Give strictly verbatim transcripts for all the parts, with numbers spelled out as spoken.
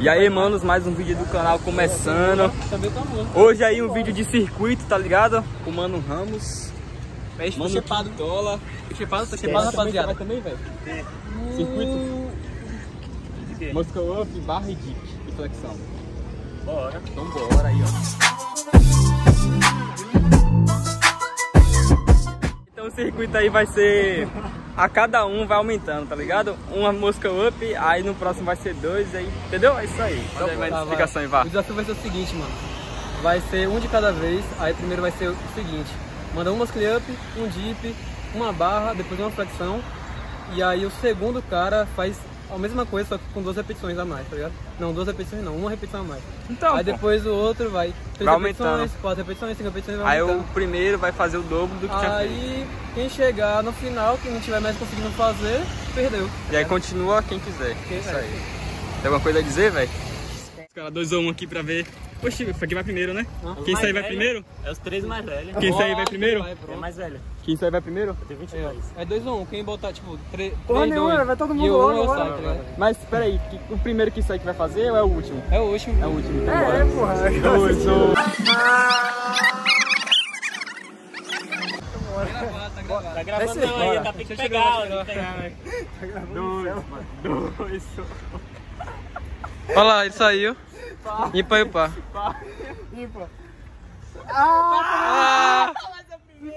E aí, manos, mais um vídeo do canal começando. Hoje aí um vídeo de circuito, tá ligado? Com o Mano Ramos. Mano chepado, dólar. Chepado, tá chepado, rapaziada. Também, velho. Circuito. Moscow up, barra e dick e flexão. Bora. Então bora aí, ó. Então o circuito aí vai ser... A cada um vai aumentando, tá ligado? Uma mosca up, aí no próximo vai ser dois, aí, entendeu? É isso aí. Então, aí vai tá, explicação aí, vá. O desafio vai ser o seguinte, mano. Vai ser um de cada vez, aí primeiro vai ser o seguinte. Manda um mosca up, um dip, uma barra, depois uma flexão. E aí o segundo cara faz a mesma coisa, só que com duas repetições a mais, tá ligado? Não, duas repetições não, uma repetição a mais. Então, aí pô, depois o outro vai três vai repetições, aumentando. Quatro repetições, cinco repetições, vai aí aumentando. O primeiro vai fazer o dobro do que aí, tinha feito. Aí quem chegar no final, quem não tiver mais conseguindo fazer, perdeu. E é. Aí continua quem quiser. Quem isso aí. Tem alguma coisa a dizer, velho? Os caras dois ou um aqui pra ver. Poxa, quem vai primeiro, né? Ah, quem sair vai velho, primeiro? É os três mais velhos. Quem sair vai primeiro? Vai, é mais velho. Quem sair vai primeiro? Eu tenho vinte e dois. É dois ou um, quem botar tipo três. Porra nenhuma, vai todo mundo logo agora. Sai, tá mas peraí, o primeiro que sair que vai fazer ou é o último? É o último. É o último. Então, é, é, porra. Tá gravando não ainda, tá tem que pegar, ó. Tá gravando. Dois, dois. Olha lá, ele saiu. Ipa, ipa. Ipa. Ah! Ele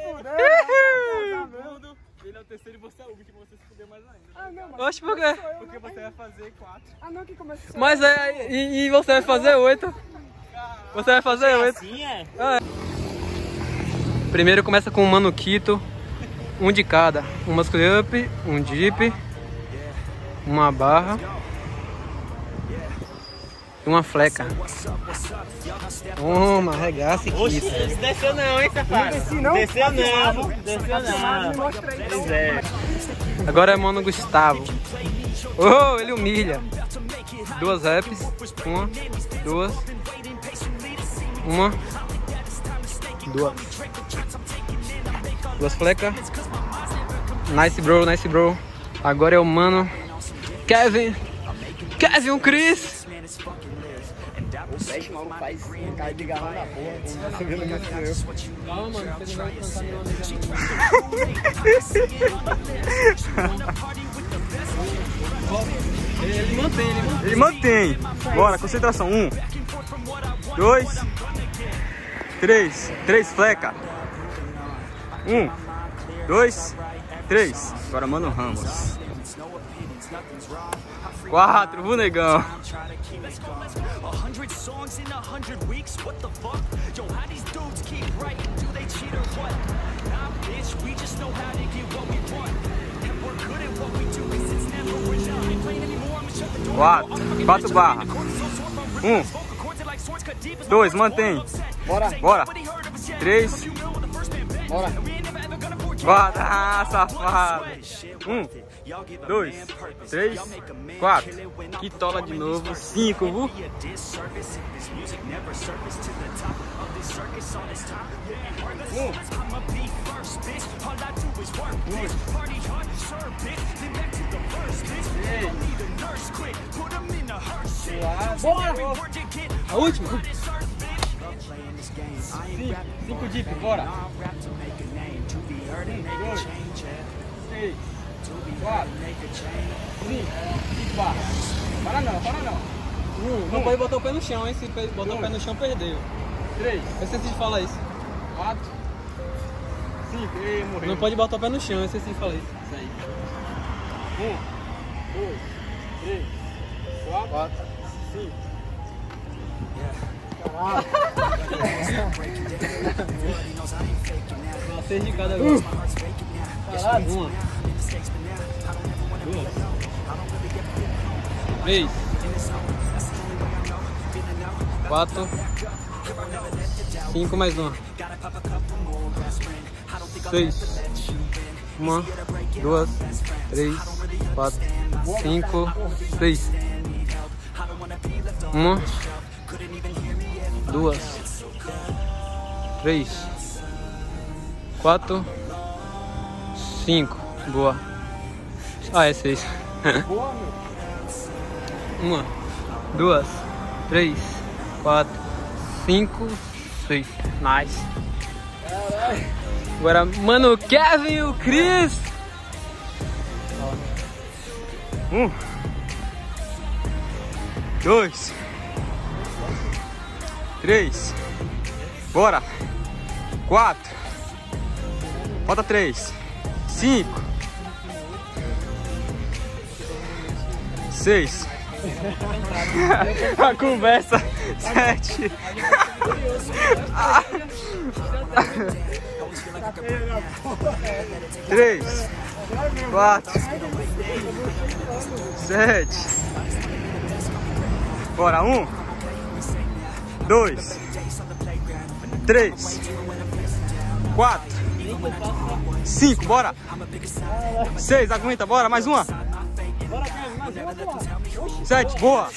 é o terceiro e você é o último, você se fudeu mais ainda. Ah, não, mas. Oxe, por quê? Porque você vai fazer quatro. Ah, não, que começa. Mas é, e, e você vai fazer oito. Você vai fazer oito. Assim é? Ah. Primeiro começa com o Mano Quito. Um de cada. Um muscle up, um dip, uma barra. Uma fleca. Toma, arregaça aqui. Oxe, não desceu não, hein, safado? Desceu não? Desceu não. Desceu não. Agora é Mano Gustavo. Oh, ele humilha. Duas reps. Uma, duas. Uma. Duas. Duas flecas. Nice, bro, nice, bro. Agora é o Mano Kevin. Kevin Chris. O peste maluco faz cair de garra na porra, como você viu no que calma, mano, você não vai cantar meu amigo. Ele mantém, ele mantém. Ele mantém. Bora, concentração. Um, dois, três. Três fleca. Um, dois, três. Agora, Mano Ramos. Quatro, vou negão. Quatro, quatro barra. Um, dois, mantém. Bora, bora. Três, bora. Guarda, ah, safado. Um. Dois, três, quatro. Quitola de novo. Cinco, vu. A última. Cinco dips, bora. Dois, três. Quatro, cinco, barra. Para não, para não. Um, não um. Pode botar o pé no chão, hein? Se botar dois. O pé no chão, perdeu. Três. Eu esqueci de falar isso. Quatro, cinco, ei, morreu. Não pode botar o pé no chão, eu esqueci de falar isso. Isso aí. Um, dois, três, quatro, quatro. Cinco. Caralho. Seis de cada vez. Caralho. Uma. Três, quatro, cinco, mais uma, seis, uma, duas, três, quatro, cinco, seis, uma, duas, três, quatro, cinco, boa. Ah, é seis. Uma, duas, três, quatro, cinco, seis. Nice. Caralho. Agora, mano, o Kevin e o Chris. Um, dois, três. Bora. Quatro. Falta três. Cinco. Seis. A conversa. Sete. Três. Quatro. Sete. Bora. Um. Dois. Três. Quatro. Cinco. Bora. Seis. Aguenta. Bora. Mais uma. Sete, boa!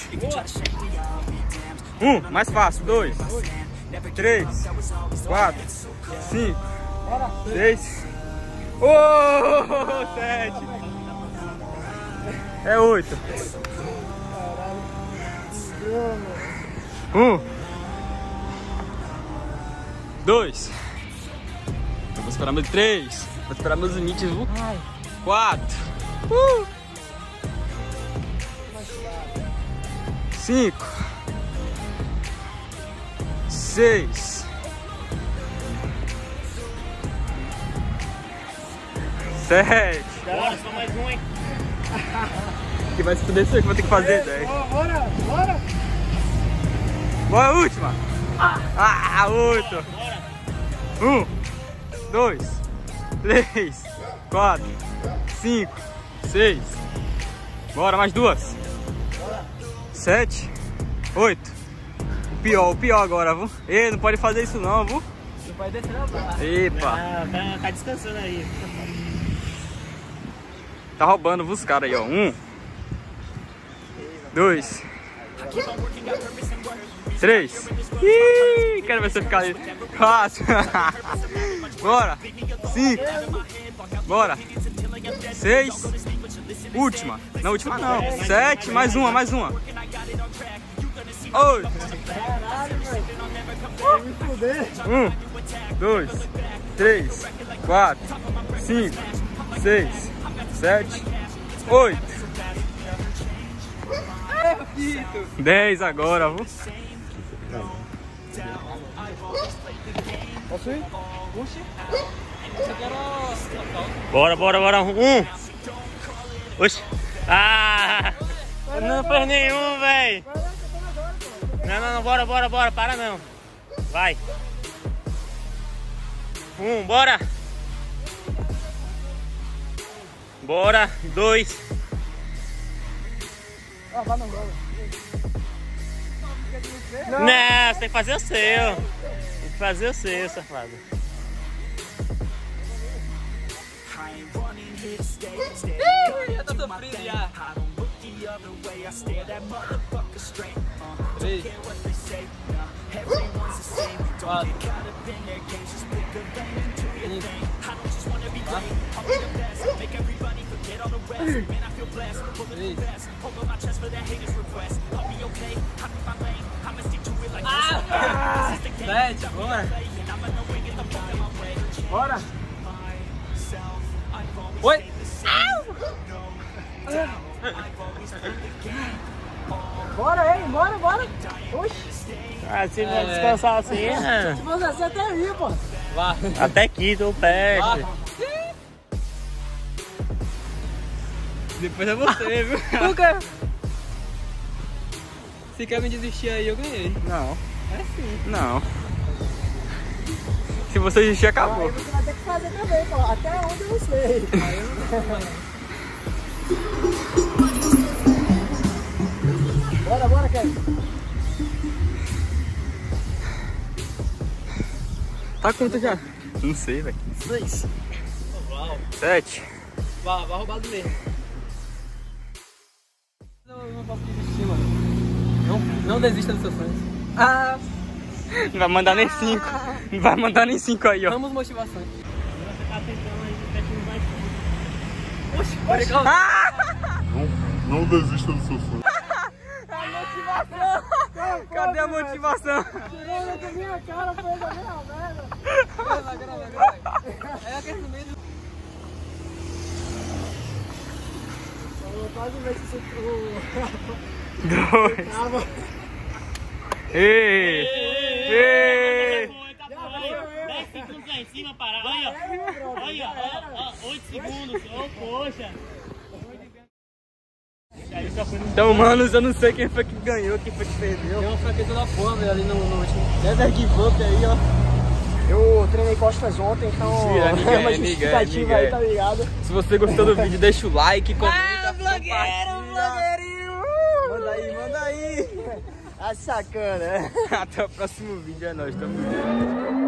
Um, mais fácil. Dois, três, quatro, cinco, seis. Oh, sete. É oito. Um, dois. Eu vou esperar meus três. Vou esperar meus limites. Um, quatro. Uh. Cinco, seis, sete. Bora, só mais um, hein? Que vai se fuder, que eu vou ter que fazer, velho. Bora, bora. Bora, última. Ah, oito. Um, dois, três, quatro, cinco, seis. Bora, mais duas. Sete, oito. O pior, o pior agora, viu? Ei, não pode fazer isso não, viu? Não pode descer não, pô. Epa. Não, tá, tá descansando aí. Tá roubando os caras aí, ó. Um. Dois. Três. Ih, quero ver você ficar ali. Quatro. Bora. Cinco. Bora. Seis. Última. Não, última não. Sete. Mais uma, mais uma. Oito. Um. Dois. Três. Quatro. Cinco. Seis. Sete. Oito. Dez agora, vou. Posso ir? Bora, bora, bora. Um. Oxi. Ah! Não fez nenhum, velho. Não, não, não. Bora, bora, bora. Para não. Vai. Um, bora. Bora. Dois. Não, você tem que fazer o seu. Tem que fazer o seu, safado. Já tá sofrido já. Três. Quatro. Ah! Sete, bora. Bora. Oi. Bora, hein? Bora, bora! Oxi! Ah, se não é, descansar assim, é. Se você assim, até aí, pô! Vá. Até aqui, tô perto! Depois é você, viu? O quê? Se quer me desistir aí, eu ganhei! Não! É sim! Não! Se você desistir, acabou! Aí você vai ter que fazer também, pô! Até onde eu não sei! Aí eu não sei! Bora, bora, Kevin. Tá quanto já? Não sei, velho. Seis. Uau. Sete. Vai, vai roubar do meio. Eu não posso desistir, mano. Não, não desista dos seus sonhos. Ah. Não vai mandar nem cinco. Não vai mandar nem cinco aí, ó. Vamos motivação. Você tá tentando aí, você tá mais fundo. Oxi, oxi. Não, não desista do seu sonho. motivação! Cadê a motivação? Tirou da minha cara, fez a minha merda! Grava, grava, grava! É aquecimento! Quase vê se você... Dois! Ei! Ei! dez segundos lá em cima, parar! Olha, olha! oito segundos! Ô, poxa! Então, manos, eu não sei quem foi que ganhou, quem foi que perdeu. Deu uma fraqueza da porra, velho, ali no último. Deve give-up aí, ó. Eu treinei costas ontem, então é uma justificativa aí, tá ligado? Se você gostou do vídeo, deixa o like, comenta, ah, blogueiro, blogueirinho! Uh, manda aí, manda aí! A sacana! Até o próximo vídeo, é nóis, tamo junto.